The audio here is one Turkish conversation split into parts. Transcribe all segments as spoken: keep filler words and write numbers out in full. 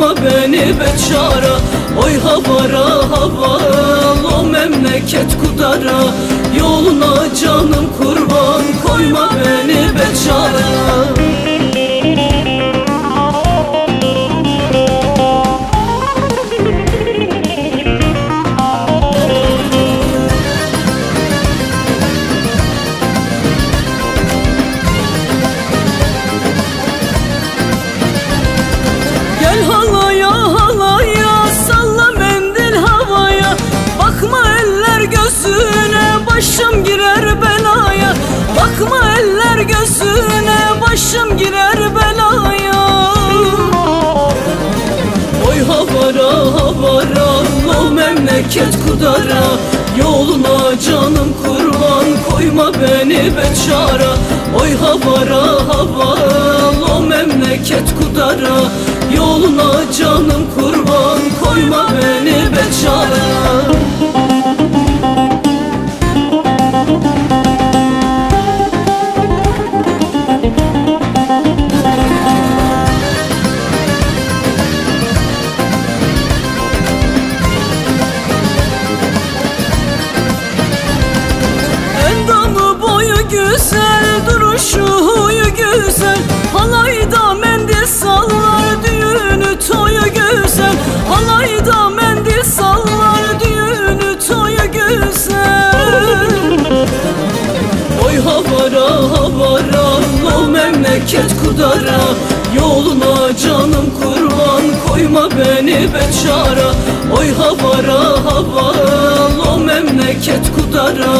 bırakma beni beçara. Oy havara havara, o memleket kudara. Yoluna canım kurban, koyma beni beçara. Başım girer belaya, bakma eller gözüne, başım girer belaya. Oy havara havara, o memleket kudara. Yoluna canım kurban, koyma beni beçara. Oy havara havara, o memleket kudara. Yoluna canım kurban, koyma beni beçara. Güzel duruşu huyu güzel, halayda mendil sallar, düğünü toyu güzel. Halayda mendil sallar, düğünü toyu güzel. Oy havara havara, o memleket kudara. Yoluna canım kurban, koyma beni beçara. Oy havara havara, o memleket kudara.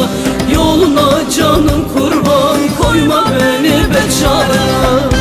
Yoluna canım kurban, koyma beni beçara.